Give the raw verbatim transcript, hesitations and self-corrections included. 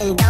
and